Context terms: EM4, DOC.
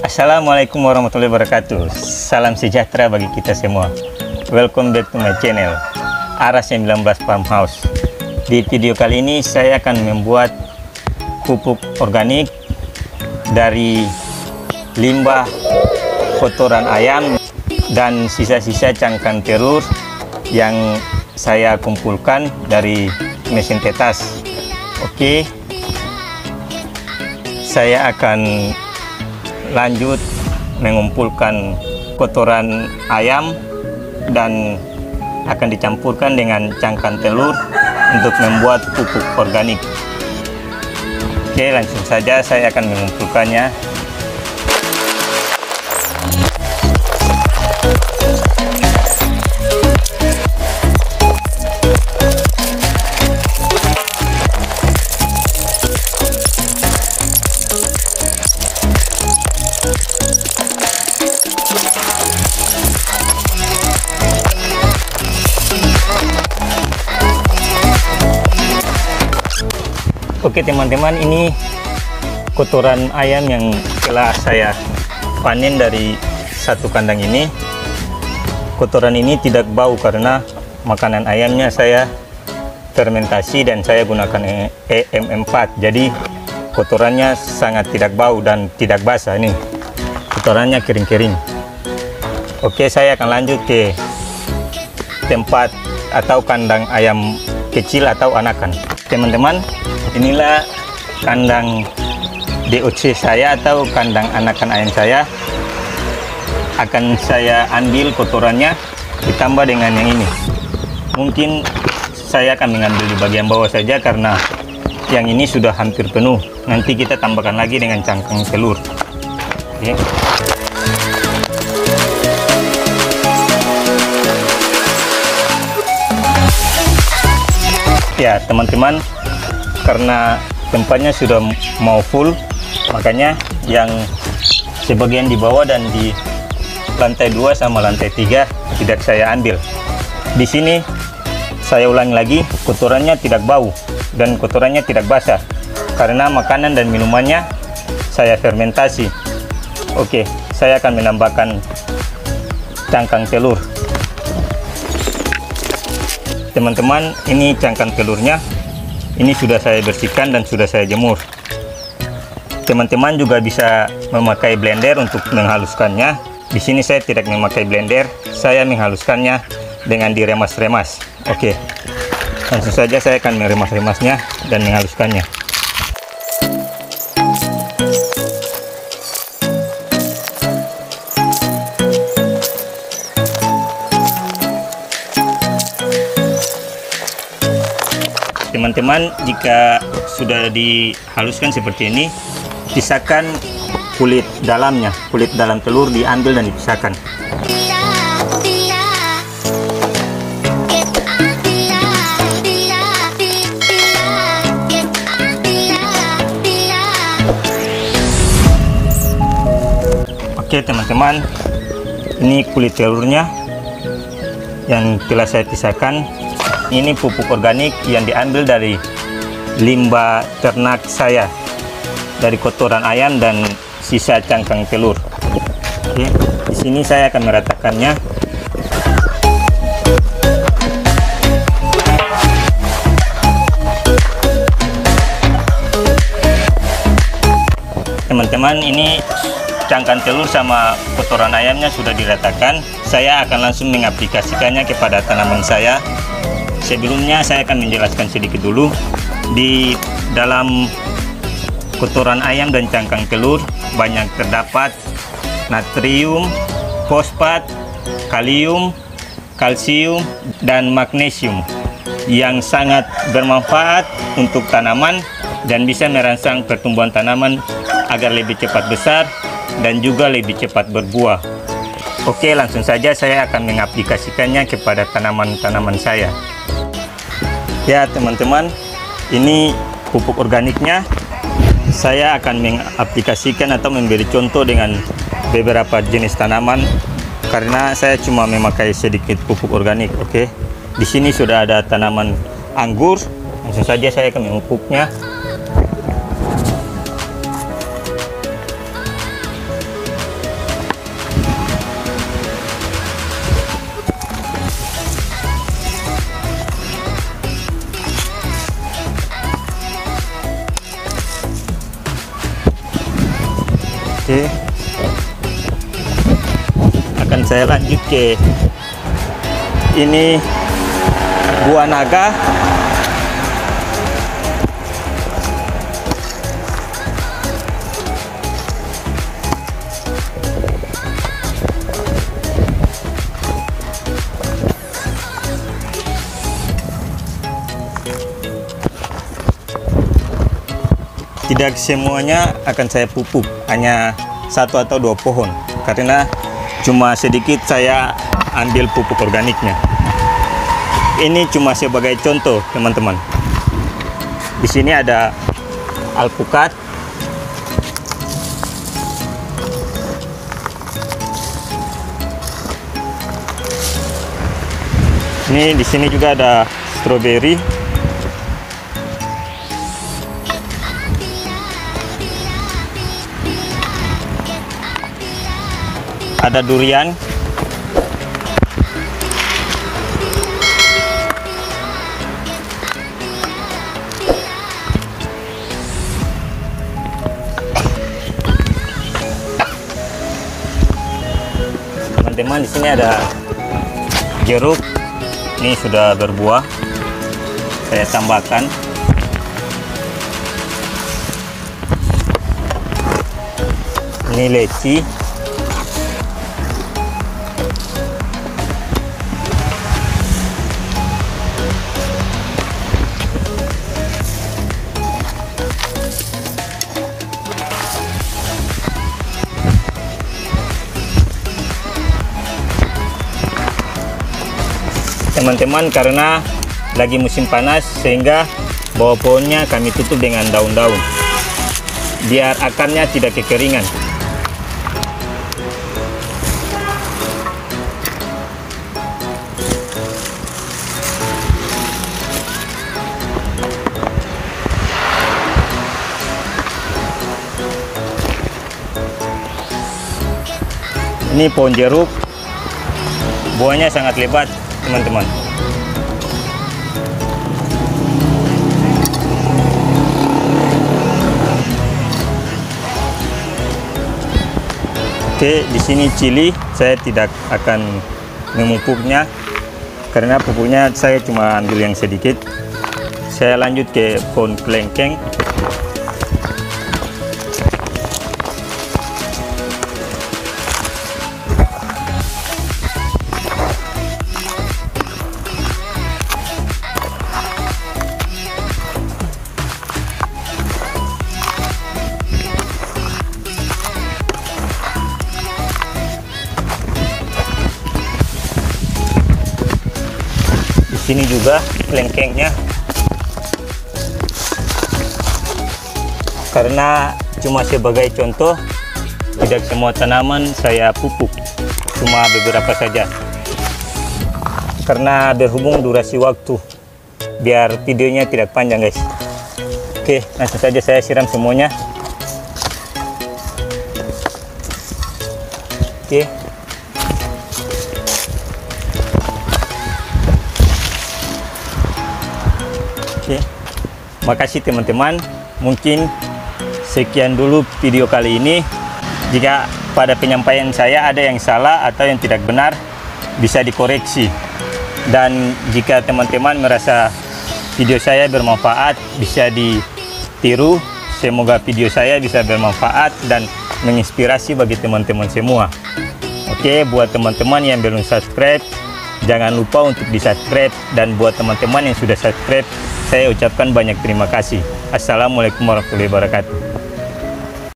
Assalamualaikum warahmatullahi wabarakatuh. Salam sejahtera bagi kita semua. Welcome back to my channel Arah 19 Farmhouse. Di video kali ini saya akan membuat pupuk organik dari limbah kotoran ayam dan sisa-sisa cangkang telur yang saya kumpulkan dari mesin tetas. Oke, saya akan lanjut mengumpulkan kotoran ayam dan akan dicampurkan dengan cangkang telur untuk membuat pupuk organik. Oke, langsung saja saya akan mengumpulkannya. Oke teman-teman, ini kotoran ayam yang telah saya panen dari satu kandang ini. Kotoran ini tidak bau karena makanan ayamnya saya fermentasi dan saya gunakan EM4. Jadi kotorannya sangat tidak bau dan tidak basah. Ini kotorannya kering-kering. Oke, saya akan lanjut ke tempat atau kandang ayam kecil atau anakan. Teman-teman, inilah kandang DOC saya atau kandang anakan ayam saya. Akan saya ambil kotorannya ditambah dengan yang ini. Mungkin saya akan mengambil di bagian bawah saja karena yang ini sudah hampir penuh. Nanti kita tambahkan lagi dengan cangkang telur. Oke. Ya teman-teman, karena tempatnya sudah mau full, makanya yang sebagian di bawah dan di lantai 2 sama lantai 3 tidak saya ambil. Di sini saya ulangi lagi, kotorannya tidak bau dan kotorannya tidak basah karena makanan dan minumannya saya fermentasi. Oke, saya akan menambahkan cangkang telur. Teman-teman, ini cangkang telurnya. Ini sudah saya bersihkan dan sudah saya jemur. Teman-teman juga bisa memakai blender untuk menghaluskannya. Di sini saya tidak memakai blender, saya menghaluskannya dengan diremas-remas. Oke, langsung saja saya akan meremas-remasnya dan menghaluskannya. Teman-teman, jika sudah dihaluskan seperti ini, pisahkan kulit dalamnya. Kulit dalam telur diambil dan dipisahkan. Oke teman-teman, ini kulit telurnya yang telah saya pisahkan. Ini pupuk organik yang diambil dari limbah ternak saya, dari kotoran ayam dan sisa cangkang telur. Oke, di sini saya akan meratakannya. Teman-teman, ini cangkang telur sama kotoran ayamnya sudah diratakan. Saya akan langsung mengaplikasikannya kepada tanaman saya. Sebelumnya saya akan menjelaskan sedikit dulu. Di dalam kotoran ayam dan cangkang telur banyak terdapat natrium, fosfat, kalium, kalsium, dan magnesium yang sangat bermanfaat untuk tanaman dan bisa merangsang pertumbuhan tanaman agar lebih cepat besar dan juga lebih cepat berbuah. Oke, langsung saja saya akan mengaplikasikannya kepada tanaman-tanaman saya. Ya teman-teman, ini pupuk organiknya. Saya akan mengaplikasikan atau memberi contoh dengan beberapa jenis tanaman karena saya cuma memakai sedikit pupuk organik. Oke, di sini sudah ada tanaman anggur. Langsung saja saya akan memupuknya. DOC akan saya lanjut ke ini buah naga. Tidak semuanya akan saya pupuk, hanya satu atau dua pohon, karena cuma sedikit saya ambil pupuk organiknya. Ini cuma sebagai contoh, teman-teman. Di sini ada alpukat, ini di sini juga ada stroberi. Ada durian, teman-teman. Di sini ada jeruk, ini sudah berbuah, saya tambahkan. Ini leci. Teman-teman, karena lagi musim panas sehingga bawah pohonnya kami tutup dengan daun-daun biar akarnya tidak kekeringan. Ini pohon jeruk, buahnya sangat lebat, teman-teman. Oke, di sini cili saya tidak akan memupuknya karena pupuknya saya cuma ambil yang sedikit. Saya lanjut ke pohon kelengkeng. Ini juga kelengkengnya, karena cuma sebagai contoh, tidak semua tanaman saya pupuk, cuma beberapa saja, karena berhubung durasi waktu, biar videonya tidak panjang, guys. Oke, langsung saja saya siram semuanya. Oke. Makasih teman-teman, mungkin sekian dulu video kali ini. Jika pada penyampaian saya ada yang salah atau yang tidak benar, bisa dikoreksi. Dan jika teman-teman merasa video saya bermanfaat, bisa ditiru. Semoga video saya bisa bermanfaat dan menginspirasi bagi teman-teman semua. Oke, buat teman-teman yang belum subscribe, jangan lupa untuk di-subscribe. Dan buat teman-teman yang sudah subscribe, saya ucapkan banyak terima kasih. Assalamualaikum warahmatullahi wabarakatuh.